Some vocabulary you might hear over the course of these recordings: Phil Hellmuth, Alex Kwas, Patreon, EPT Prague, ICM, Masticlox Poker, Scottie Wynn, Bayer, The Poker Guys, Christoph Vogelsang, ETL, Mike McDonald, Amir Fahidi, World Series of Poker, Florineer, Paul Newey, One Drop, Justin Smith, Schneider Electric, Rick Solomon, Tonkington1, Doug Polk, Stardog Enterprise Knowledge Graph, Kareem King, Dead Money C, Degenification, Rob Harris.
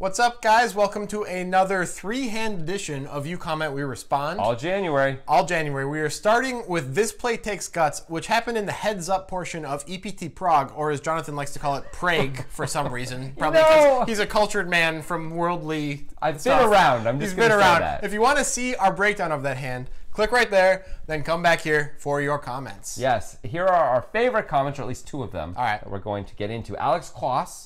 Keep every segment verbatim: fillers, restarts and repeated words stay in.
What's up, guys? Welcome to another three-hand edition of You Comment, We Respond. All January. All January. We are starting with This Play Takes Guts, which happened in the heads-up portion of E P T Prague, or as Jonathan likes to call it, Prague, for some reason. Probably because no. he's a cultured man from worldly I've stuff. been around. I'm just he's been around. That. If you want to see our breakdown of that hand, click right there, then come back here for your comments. Yes. Here are our favorite comments, or at least two of them, all right, that we're going to get into. Alex Kwas.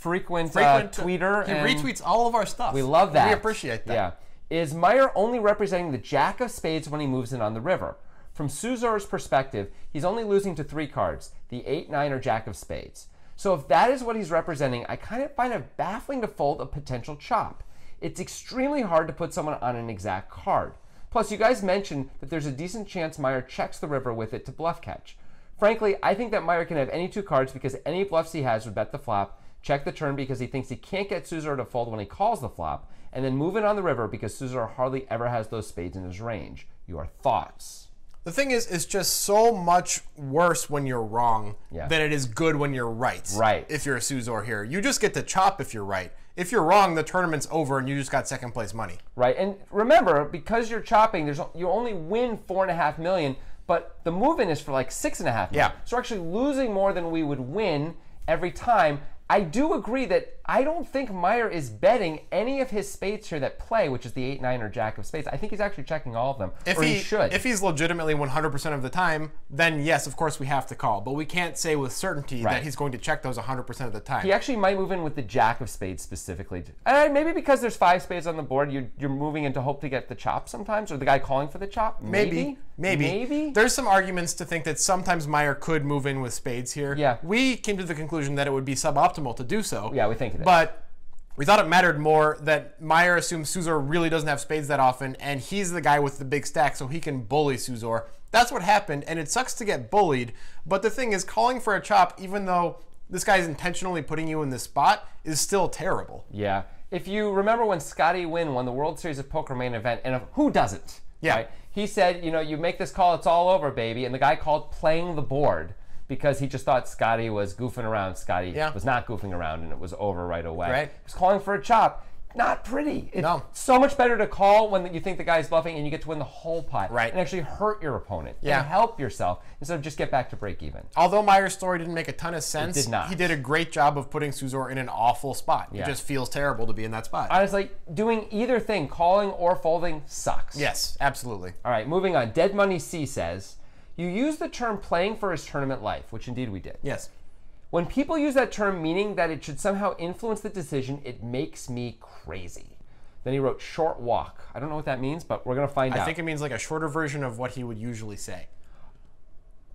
Frequent, Frequent uh, tweeter. He and retweets all of our stuff. We love that. We appreciate that. Yeah. Is Meyer only representing the jack of spades when he moves in on the river? From Suzor's perspective, he's only losing to three cards, the eight, nine, or jack of spades. So if that is what he's representing, I kind of find it baffling to fold a potential chop. It's extremely hard to put someone on an exact card. Plus, you guys mentioned that there's a decent chance Meyer checks the river with it to bluff catch. Frankly, I think that Meyer can have any two cards because any bluffs he has would bet the flop, check the turn because he thinks he can't get Suzor to fold when he calls the flop, and then move it on the river because Suzor hardly ever has those spades in his range. Your thoughts? The thing is, it's just so much worse when you're wrong yeah. than it is good when you're right. Right. If you're a Suzor here, you just get to chop if you're right. If you're wrong, the tournament's over and you just got second place money. Right. And remember, because you're chopping, there's you only win four and a half million, but the move-in is for like six and a half million. Yeah. So we're actually losing more than we would win every time. I do agree that I don't think Meyer is betting any of his spades here that play, which is the eight, nine, or jack of spades. I think he's actually checking all of them, if or he, he should. If he's legitimately one hundred percent of the time, then yes, of course we have to call, but we can't say with certainty right. that he's going to check those one hundred percent of the time. He actually might move in with the jack of spades specifically. And maybe because there's five spades on the board, you're, you're moving in to hope to get the chop sometimes, or the guy calling for the chop, maybe. Maybe. Maybe. Maybe. There's some arguments to think that sometimes Meyer could move in with spades here. Yeah. We came to the conclusion that it would be suboptimal to do so. Yeah, we think it is. But we thought it mattered more that Meyer assumes Suzor really doesn't have spades that often, and he's the guy with the big stack, so he can bully Suzor. That's what happened, and it sucks to get bullied, but the thing is, calling for a chop, even though this guy's intentionally putting you in this spot, is still terrible. Yeah. If you remember when Scottie Wynn won the World Series of Poker main event, and who doesn't? Yeah. Right? He said, you know, you make this call, it's all over, baby, and the guy called playing the board, because he just thought Scottie was goofing around. Scottie yeah. was not goofing around, and it was over right away. Right. He was calling for a chop. Not pretty. It's no. so much better to call when you think the guy's bluffing and you get to win the whole pot right. and actually hurt your opponent yeah. and help yourself instead of just get back to break even. Although Meyer's story didn't make a ton of sense, it did not. He did a great job of putting Suzor in an awful spot. Yeah. It just feels terrible to be in that spot. Honestly, doing either thing, calling or folding, sucks. Yes, absolutely. All right, moving on. Dead Money C says, you use the term playing for his tournament life, which indeed we did. Yes. When people use that term meaning that it should somehow influence the decision, it makes me crazy. Then he wrote short walk. I don't know what that means, but we're going to find I out. I think it means like a shorter version of what he would usually say.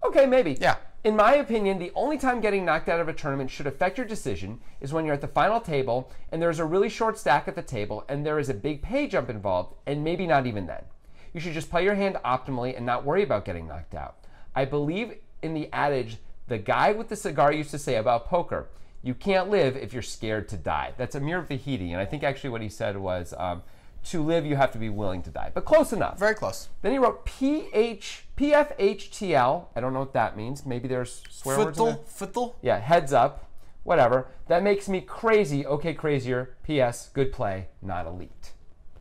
Okay, maybe. Yeah. In my opinion, the only time getting knocked out of a tournament should affect your decision is when you're at the final table and there's a really short stack at the table and there is a big pay jump involved, and maybe not even then. You should just play your hand optimally and not worry about getting knocked out. I believe in the adage the guy with the cigar used to say about poker, you can't live if you're scared to die. That's Amir Fahidi, and I think actually what he said was, um, to live you have to be willing to die, but close enough. Very close. Then he wrote P F H T L, I don't know what that means, maybe there's swear words in there. Fiddle? Yeah, heads up, whatever. That makes me crazy, okay crazier, P S, good play, not elite.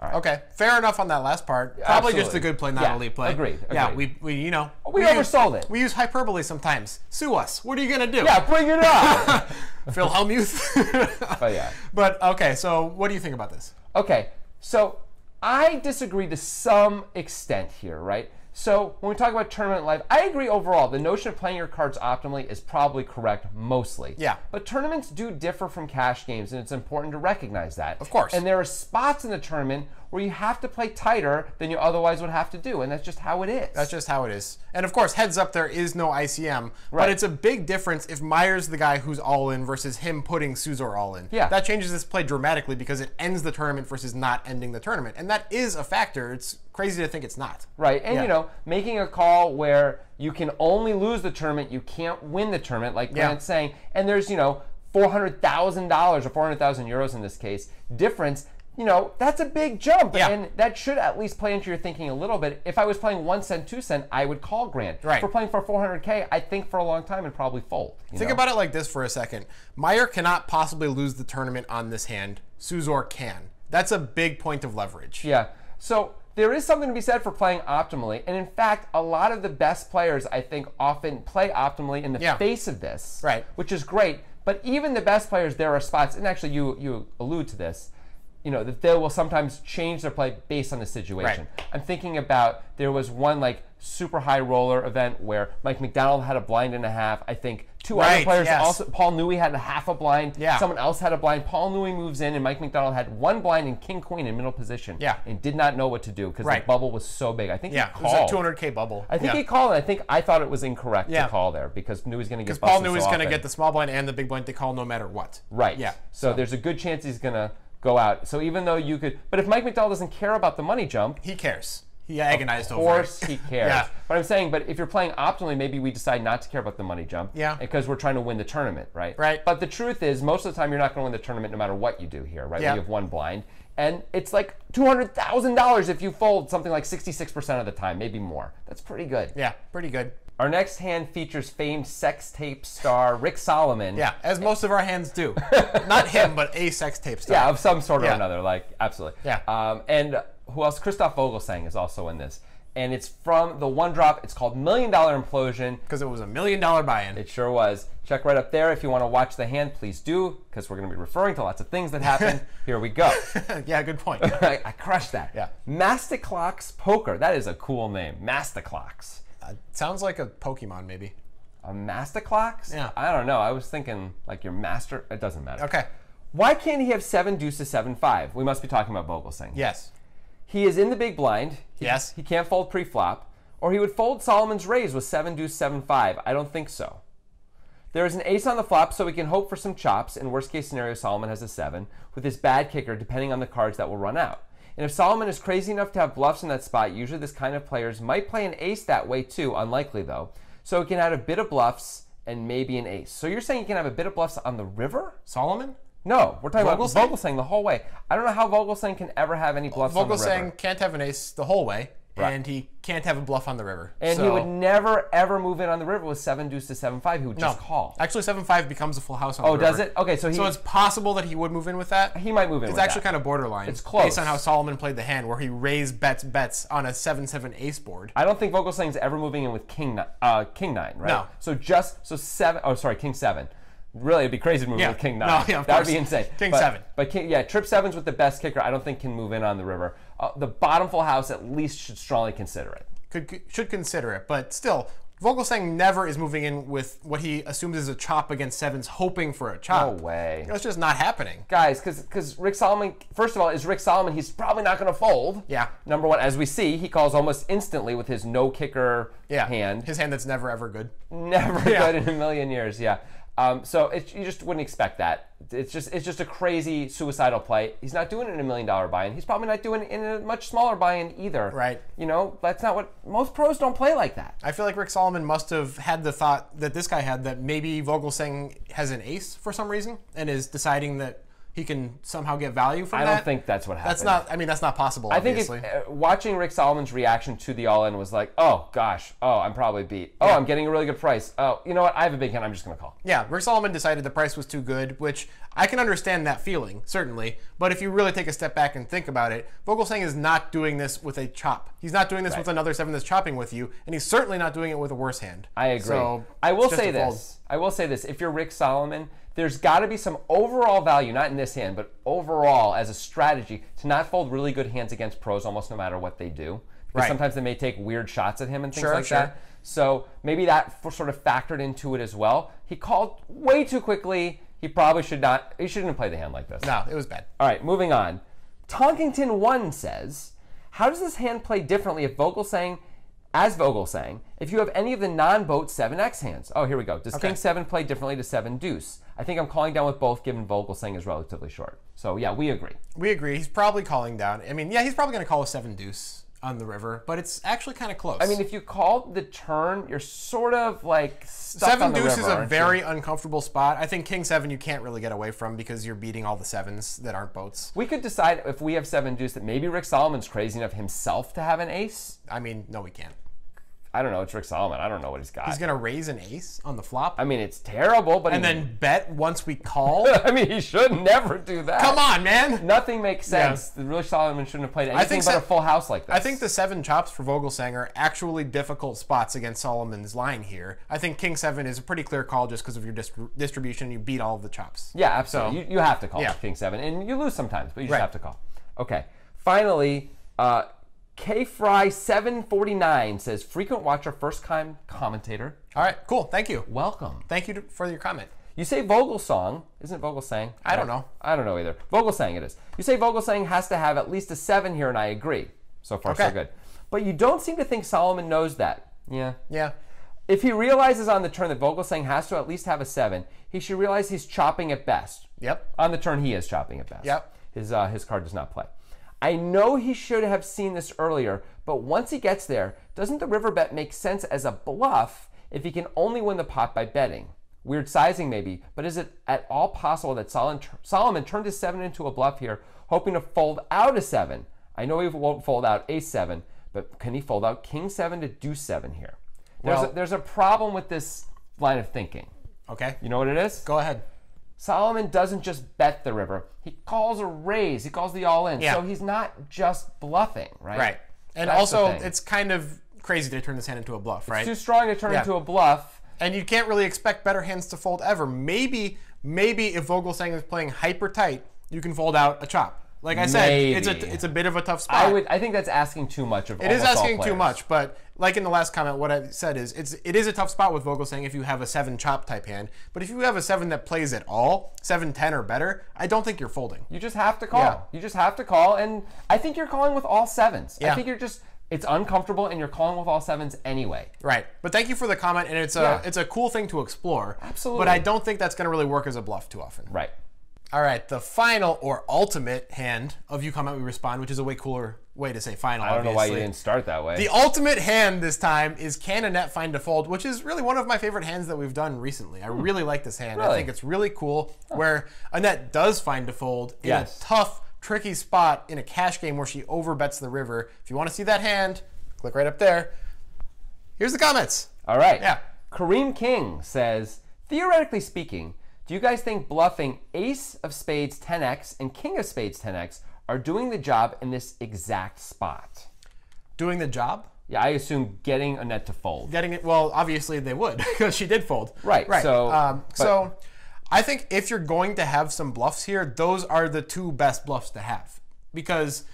Right. Okay, fair enough on that last part. Probably Absolutely. just a good play, not yeah. elite play. Agreed. Agreed. Yeah, we, we you know. We, we oversold use, it. We use hyperbole sometimes. Sue us. What are you going to do? Yeah, bring it up. Phil Hellmuth. But yeah. But okay, so what do you think about this? Okay, so I disagree to some extent here, right? So when we talk about tournament life, I agree overall. The notion of playing your cards optimally is probably correct mostly. Yeah. But tournaments do differ from cash games, and it's important to recognize that. Of course. And there are spots in the tournament where you have to play tighter than you otherwise would have to do, and that's just how it is. That's just how it is. And of course, heads up, there is no I C M, right. but it's a big difference if Meyer's the guy who's all in versus him putting Suzor all in. Yeah. That changes this play dramatically because it ends the tournament versus not ending the tournament, and that is a factor. It's crazy to think it's not. Right, and yeah. you know, making a call where you can only lose the tournament, you can't win the tournament, like yeah. Grant's saying, and there's, you know, four hundred thousand dollars or four hundred thousand euros in this case, difference, you know, that's a big jump, yeah. and that should at least play into your thinking a little bit. If I was playing one cent, two cent, I would call grand. Right. If we're playing for four hundred K, I think for a long time and probably fold. Think know? about it like this for a second. Meyer cannot possibly lose the tournament on this hand. Suzor can. That's a big point of leverage. Yeah. So there is something to be said for playing optimally, and in fact, a lot of the best players, I think, often play optimally in the yeah. face of this, right? Which is great. But even the best players, there are spots, and actually, you you allude to this. You know, that they will sometimes change their play based on the situation. Right. I'm thinking about, there was one like super high roller event where Mike McDonald had a blind and a half. I think two right, other players yes. also, Paul Newey had a half a blind. Yeah. Someone else had a blind. Paul Newey moves in and Mike McDonald had one blind and King Queen in middle position. Yeah. And did not know what to do because right. the bubble was so big. I think yeah. he called. It was a two hundred K bubble. I think yeah. he called. I think I thought it was incorrect yeah. to call there because Newey's going to get busted. Because Paul Newey's so going to get the small blind and the big blind to call no matter what. Right. Yeah. So, so. there's a good chance he's going to go out. So even though you could, but if Mike McDowell doesn't care about the money jump, he cares. He agonized over it. Of course he cares. yeah. But I'm saying, but if you're playing optimally, maybe we decide not to care about the money jump. Yeah. Because we're trying to win the tournament, right? Right. But the truth is, most of the time, you're not going to win the tournament no matter what you do here, right? Yeah. You have one blind, and it's like two hundred thousand dollars if you fold something like sixty-six percent of the time, maybe more. That's pretty good. Yeah, pretty good. Our next hand features famed sex tape star Rick Solomon. Yeah, as most of our hands do. Not him, but a sex tape star. Yeah, of some sort or yeah. another, like, absolutely. Yeah. Um, and who else? Christoph Vogelsang is also in this. And it's from the One Drop. It's called Million Dollar Implosion. Because it was a million dollar buy-in. It sure was. Check right up there. If you want to watch the hand, please do, because we're going to be referring to lots of things that happened. Here we go. Yeah, good point. I, I crushed that. Yeah. Masticlox Poker. That is a cool name. Masticlox. Uh, sounds like a Pokemon, maybe. A Masticlox? Yeah. I don't know. I was thinking like your master. It doesn't matter. Okay. Why can't he have seven deuces, seven five? We must be talking about Vogelsang. Yes. He is in the big blind. He, yes. He can't fold pre-flop, or he would fold Solomon's raise with seven deuce, seven five. I don't think so. There is an ace on the flop, so we can hope for some chops. In worst case scenario, Solomon has a seven with his bad kicker, depending on the cards that will run out. And if Solomon is crazy enough to have bluffs in that spot, usually this kind of players might play an ace that way too, unlikely though. So he can have a bit of bluffs and maybe an ace. So you're saying he can have a bit of bluffs on the river? Solomon? No, we're talking Vogelsang? about Vogelsang the whole way. I don't know how Vogelsang can ever have any bluffs Vogelsang on the river. Vogelsang can't have an ace the whole way, right. and he can't have a bluff on the river. And so he would never, ever move in on the river with seven deuce to seven five. He would just no. call. Actually, seven five becomes a full house on oh, the river. Oh, does it? Okay, so he... So it's possible that he would move in with that? He might move in it's with that. It's actually kind of borderline. It's close. Based on how Solomon played the hand, where he raised bets bets on a seven seven ace board. I don't think Vogelsang's ever moving in with king, uh, king nine, right? No. So just, so seven, oh, sorry, king seven. Really, it'd be crazy to move yeah. with king nine. No, yeah, of that course. Would be insane. King but, seven. But king, yeah, trip sevens with the best kicker, I don't think can move in on the river. Uh, the bottom full house at least should strongly consider it. Could should consider it, but still, Vogelsang never is moving in with what he assumes is a chop against sevens, hoping for a chop. No way. That's just not happening, guys. Because because Rick Solomon, first of all, is Rick Solomon. He's probably not going to fold. Yeah. Number one, as we see, he calls almost instantly with his no kicker yeah. hand. His hand that's never ever good. Never yeah. good in a million years. Yeah. Um, so it, you just wouldn't expect that. It's just it's just a crazy suicidal play. He's not doing it in a million dollar buy-in. He's probably not doing it in a much smaller buy-in either. Right. You know, that's not what most pros don't play like that. I feel like Rick Solomon must have had the thought that this guy had that maybe Vogelsang has an ace for some reason and is deciding that he can somehow get value from that. I don't think that's what happened. That's not. I mean, that's not possible. I obviously. think it, uh, watching Rick Solomon's reaction to the all-in was like, oh gosh, oh I'm probably beat. Oh, yeah. I'm getting a really good price. Oh, you know what? I have a big hand. I'm just gonna call. Yeah, Rick Solomon decided the price was too good, which I can understand that feeling certainly. But if you really take a step back and think about it, Vogelsang is not doing this with a chop. He's not doing this right. with another seven that's chopping with you, and he's certainly not doing it with a worse hand. I agree. So, I will say this. I will say this. If you're Rick Solomon, there's got to be some overall value, not in this hand, but overall as a strategy to not fold really good hands against pros almost no matter what they do. Because right. sometimes they may take weird shots at him and things sure, like sure. that. So maybe that sort of factored into it as well. He called way too quickly. He probably should not, he shouldn't have played the hand like this. No, it was bad. All right, moving on. Tonkington one says, how does this hand play differently if Vogelsang As Vogelsang, if you have any of the non-boat seven X hands. Oh, here we go. Does okay. King seven play differently to seven deuce? I think I'm calling down with both, given Vogelsang is relatively short. So yeah, we agree. We agree. He's probably calling down. I mean, yeah, he's probably going to call with seven deuce. on the river, but it's actually kind of close. I mean, if you called the turn, you're sort of like stuck seven on the deuce river, is a very you? uncomfortable spot. I think king seven you can't really get away from because you're beating all the sevens that aren't boats. We could decide if we have seven deuce that maybe Rick Solomon's crazy enough himself to have an ace. I mean, no, we can't. I don't know. It's Rick Solomon. I don't know what he's got. He's gonna raise an ace on the flop. I mean, it's terrible, but and he... then bet once we call. I mean, he should never do that. Come on, man. Nothing makes sense. Yeah. Rick Solomon shouldn't have played anything I think but a full house like this. I think the seven chops for Vogelsang are actually difficult spots against Solomon's line here. I think king seven is a pretty clear call just because of your dist distribution. You beat all of the chops. Yeah, absolutely. So, you, you have to call yeah. king seven, and you lose sometimes, but you just right. have to call. Okay. Finally. Uh, Kfry seven forty-nine says, frequent watcher, first time commentator. All right, cool. Thank you. Welcome. Thank you to, for your comment. You say Vogelsang. Isn't it Vogelsang? I don't know. I don't know either. Vogelsang it is. You say Vogelsang has to have at least a seven here, and I agree. So far, okay. so good. But you don't seem to think Solomon knows that. Yeah. Yeah. If he realizes on the turn that Vogelsang has to at least have a seven, he should realize he's chopping at best. Yep. On the turn, he is chopping at best. Yep. His, uh, his card does not play. I know he should have seen this earlier, but once he gets there, doesn't the river bet make sense as a bluff if he can only win the pot by betting? Weird sizing maybe, but is it at all possible that Solomon turned his seven into a bluff here, hoping to fold out a seven? I know he won't fold out ace seven, but can he fold out king seven to deuce seven here? There's, well, a, there's a problem with this line of thinking. Okay. You know what it is? Go ahead. Solomon doesn't just bet the river. He calls a raise. He calls the all-in. Yeah. So he's not just bluffing, right? Right. And That's also, it's kind of crazy to turn this hand into a bluff, right? It's too strong to turn yeah. into a bluff. And you can't really expect better hands to fold ever. Maybe maybe if Vogelsang is playing hyper tight, you can fold out a chop. Like I said, Maybe. it's a it's a bit of a tough spot. I would I think that's asking too much of all players. It is asking too much, but like in the last comment, what I said is it's it is a tough spot with Vogelsang if you have a seven chop type hand. But if you have a seven that plays at all, seven ten or better, I don't think you're folding. You just have to call. Yeah. You just have to call, and I think you're calling with all sevens. Yeah. I think you're just it's uncomfortable, and you're calling with all sevens anyway. Right. But thank you for the comment, and it's a yeah. it's a cool thing to explore. Absolutely. But I don't think that's going to really work as a bluff too often. Right. All right, the final or ultimate hand of You Comment, We Respond, which is a way cooler way to say final, I don't obviously. know why you didn't start that way. The ultimate hand this time is Can a Net Find a Fold, which is really one of my favorite hands that we've done recently. I hmm. really like this hand. Really? I think it's really cool huh. where a net does find a fold in yes. a tough, tricky spot in a cash game where she overbets the river. If you want to see that hand, click right up there. Here's the comments. All right. Yeah. Kareem King says, theoretically speaking, do you guys think bluffing ace of spades ten X and king of spades ten X are doing the job in this exact spot? Doing the job? Yeah, I assume getting a net to fold. Getting it, well, obviously they would because she did fold. Right, right. So, um, but, so I think if you're going to have some bluffs here, those are the two best bluffs to have because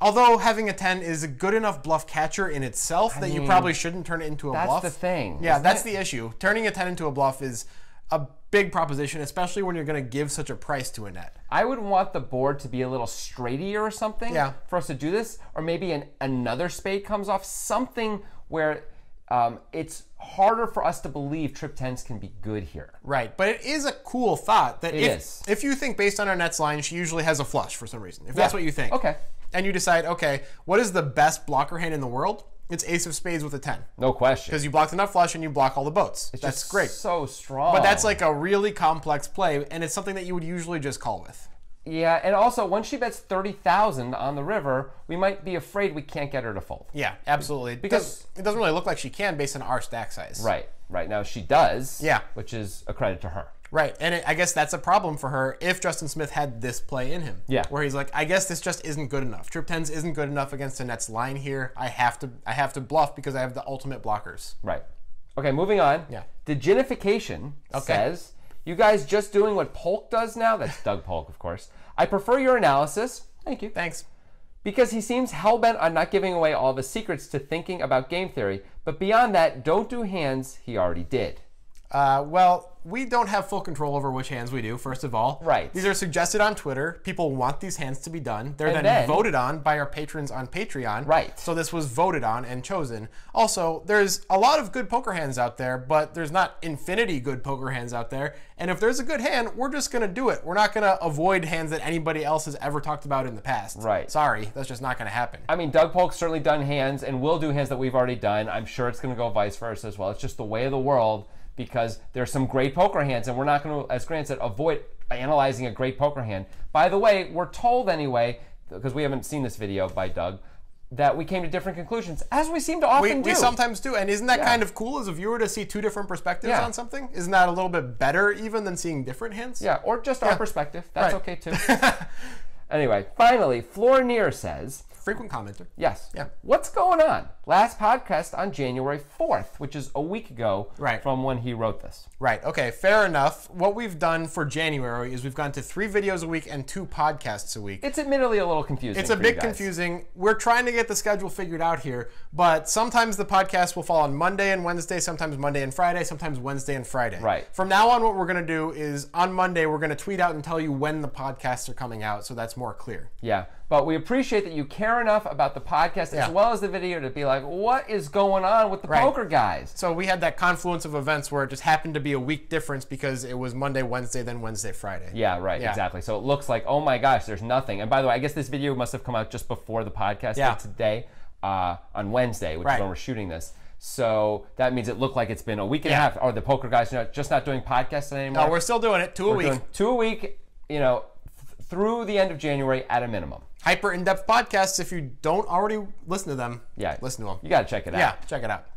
although having a ten is a good enough bluff catcher in itself I that mean, you probably shouldn't turn it into a that's bluff. That's the thing. Yeah, that's it? the issue. Turning a ten into a bluff is a big proposition, especially when you're going to give such a price to a net. I would want the board to be a little straightier or something yeah. for us to do this, or maybe an, another spade comes off, something where um, it's harder for us to believe trip tens can be good here. Right, but it is a cool thought that it if, is. if you think based on our net's line, she usually has a flush for some reason, if yeah. that's what you think. Okay. And you decide, okay, what is the best blocker hand in the world? It's ace of spades with a ten. No question. Because you block the nut flush and you block all the boats. It's that's just great. So strong. But that's like a really complex play, and it's something that you would usually just call with. Yeah, and also once she bets thirty thousand on the river, we might be afraid we can't get her to fold. Yeah, absolutely. Because it doesn't really look like she can based on our stack size. Right. Right now she does. Yeah. Which is a credit to her. Right, and it, I guess that's a problem for her if Justin Smith had this play in him. Yeah. Where he's like, I guess this just isn't good enough. Trip tens isn't good enough against the net's line here. I have to I have to bluff because I have the ultimate blockers. Right. Okay, moving on. Yeah. Degenification okay. says, you guys just doing what Polk does now? That's Doug Polk, of course. I prefer your analysis. Thank you. Thanks. Because he seems hell-bent on not giving away all the secrets to thinking about game theory, but beyond that, don't do hands he already did. Uh, well, we don't have full control over which hands we do, first of all. Right. These are suggested on Twitter. People want these hands to be done. They're then, then voted on by our patrons on Patreon. Right. So this was voted on and chosen. Also, there's a lot of good poker hands out there, but there's not infinity good poker hands out there. And if there's a good hand, we're just going to do it. We're not going to avoid hands that anybody else has ever talked about in the past. Right. Sorry, that's just not going to happen. I mean, Doug Polk's certainly done hands and will do hands that we've already done. I'm sure it's going to go vice versa as well. It's just the way of the world. Because there's some great poker hands, and we're not going to, as Grant said, avoid analyzing a great poker hand. By the way, we're told anyway, because we haven't seen this video by Doug, that we came to different conclusions, as we seem to often we, do. We sometimes do, and isn't that yeah. kind of cool as a viewer to see two different perspectives yeah. on something? Isn't that a little bit better even than seeing different hands? Yeah, or just yeah. our perspective. That's right. Okay, too. Anyway, finally, Florineer says... Frequent commenter. Yes. Yeah. What's going on? Last podcast on January fourth, which is a week ago right. from when he wrote this. Right. Okay, fair enough. What we've done for January is we've gone to three videos a week and two podcasts a week. It's admittedly a little confusing. It's a bit confusing. We're trying to get the schedule figured out here, but sometimes the podcast will fall on Monday and Wednesday, sometimes Monday and Friday, sometimes Wednesday and Friday. Right. From now on, what we're going to do is on Monday, we're going to tweet out and tell you when the podcasts are coming out, so that's more clear. Yeah. But we appreciate that you care enough about the podcast yeah. as well as the video to be like, what is going on with the right. poker guys? So we had that confluence of events where it just happened to be a week difference because it was Monday, Wednesday, then Wednesday, Friday. Yeah, right, yeah. exactly. So it looks like, oh my gosh, there's nothing. And by the way, I guess this video must have come out just before the podcast yeah. today uh, on Wednesday, which right. is when we're shooting this. So that means it looked like it's been a week and yeah. a half. Are the poker guys not, just not doing podcasts anymore? No, we're still doing it, two we're a week. Two a week, you know, th through the end of January at a minimum. Hyper in-depth podcasts. If you don't already listen to them, yeah, listen to them. You gotta check it out. Yeah, check it out.